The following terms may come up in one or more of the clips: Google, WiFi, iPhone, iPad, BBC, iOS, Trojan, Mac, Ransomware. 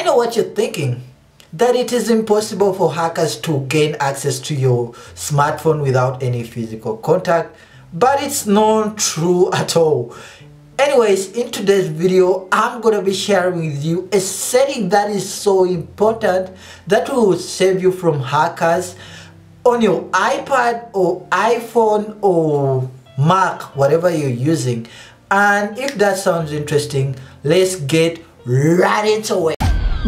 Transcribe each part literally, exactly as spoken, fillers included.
I know what you're thinking, that it is impossible for hackers to gain access to your smartphone without any physical contact, but it's not true at all. Anyways, in today's video, I'm gonna be sharing with you a setting that is so important that will save you from hackers on your iPad or iPhone or Mac, whatever you're using. And if that sounds interesting, let's get right into it.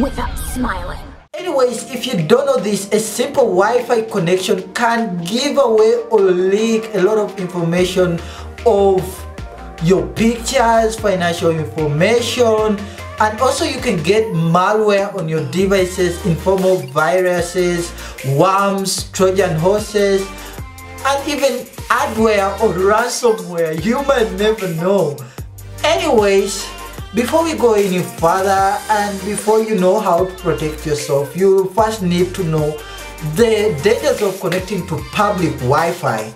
Without smiling. Anyways, if you don't know this, a simple Wi-Fi connection can give away or leak a lot of information of your pictures, financial information, and also you can get malware on your devices in form of viruses, worms, Trojan horses, and even adware or ransomware. You might never know. Anyways, before we go any further and before you know how to protect yourself, you first need to know the dangers of connecting to public Wi-Fi.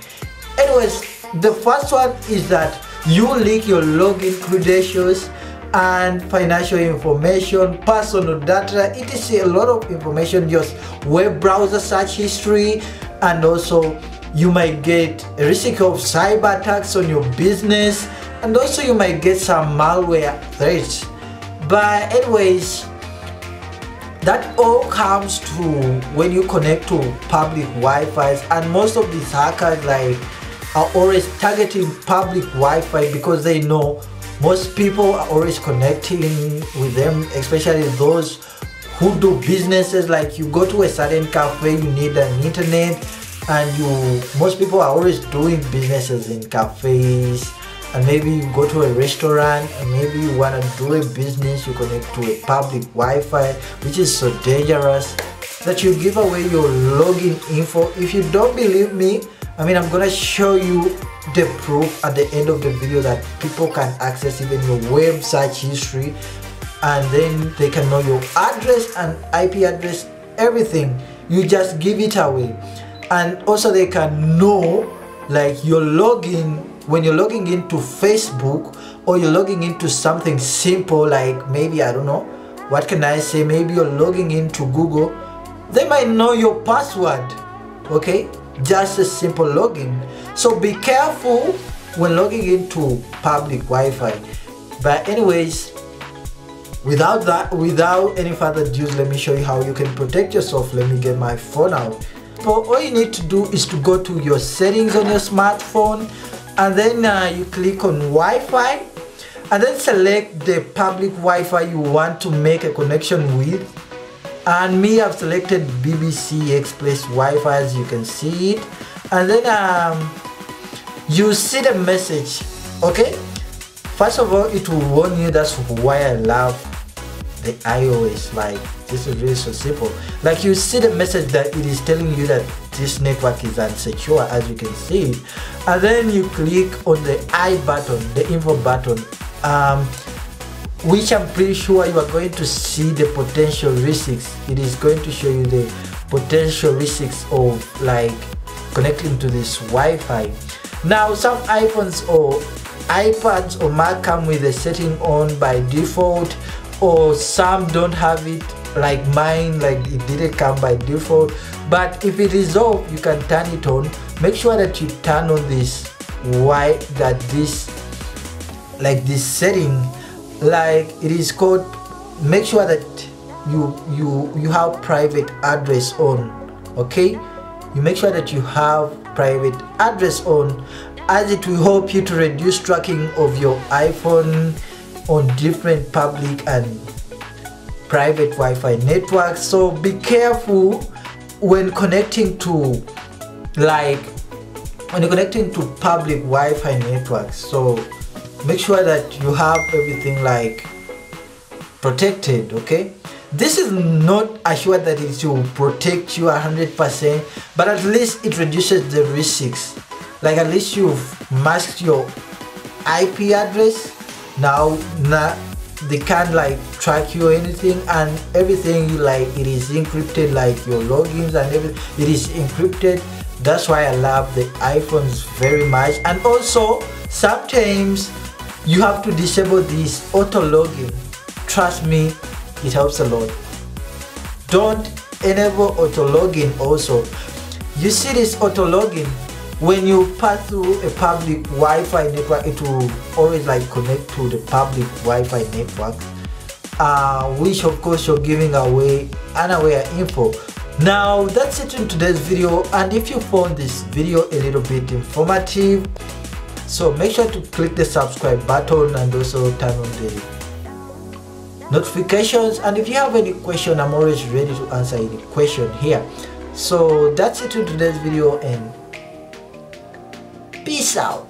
Anyways, the first one is that you leak your login credentials and financial information, personal data, et cetera. A lot of information, just web browser search history, and also you might get a risk of cyber attacks on your business, and also you might get some malware threats. But anyways, that all comes to when you connect to public Wi-Fi's, and most of these hackers like are always targeting public Wi-Fi because they know most people are always connecting with them, especially those who do businesses. Like you go to a certain cafe, you need an internet, and you most people are always doing businesses in cafes, and maybe you go to a restaurant and maybe you want to do a business, you connect to a public Wi-Fi, which is so dangerous that you give away your login info. If you don't believe me, I mean, I'm gonna show you the proof at the end of the video that people can access even your web search history, and then they can know your address and I P address, everything. You just give it away. And also they can know like your login, when you're logging into Facebook or you're logging into something simple like maybe, I don't know, what can I say? Maybe you're logging into Google. They might know your password, okay? Just a simple login. So be careful when logging into public Wi-Fi. But anyways, without that, without any further ado, let me show you how you can protect yourself. Let me get my phone out. So all you need to do is to go to your settings on your smartphone, and then uh, you click on Wi-Fi, and then select the public Wi-Fi you want to make a connection with. And me, I've selected B B C Express Wi-Fi, as you can see it. And then um, you see the message, okay? First of all, it will warn you. That's why I love the iOS. Like, this is really so simple. Like, you see the message that it is telling you that this network is unsecure, as you can see it. And then you click on the I button, the info button, um, which I'm pretty sure you are going to see the potential risks. It is going to show you the potential risks of like connecting to this Wi-Fi. Now, some iPhones or iPads or Mac come with the setting on by default, or some don't have it, like mine, like it didn't come by default. But if it is off, you can turn it on. Make sure that you turn on this, why that this, like this setting, like it is called, make sure that you you you have private address on, okay? You make sure that you have private address on, as it will help you to reduce tracking of your iPhone on different public and private Wi-Fi networks. So be careful when connecting to like when you're connecting to public Wi-Fi networks. So make sure that you have everything like protected, okay? This is not assured that it will protect you one hundred percent, but at least it reduces the risks. Like, at least you've masked your I P address. Now, now they can't like track you or anything, and everything like it is encrypted, like your logins and everything, it is encrypted. That's why I love the iPhones very much. And also, sometimes you have to disable this auto login. Trust me, It helps a lot. Don't enable auto login also. You see this auto login, when you pass through a public Wi-Fi network, it will always like connect to the public Wi-Fi network, uh, which of course you're giving away unaware info. Now that's it in today's video, and if you found this video a little bit informative, so make sure to click the subscribe button and also turn on the notifications. And if you have any question, I'm always ready to answer any question here. So that's it in today's video, and peace out.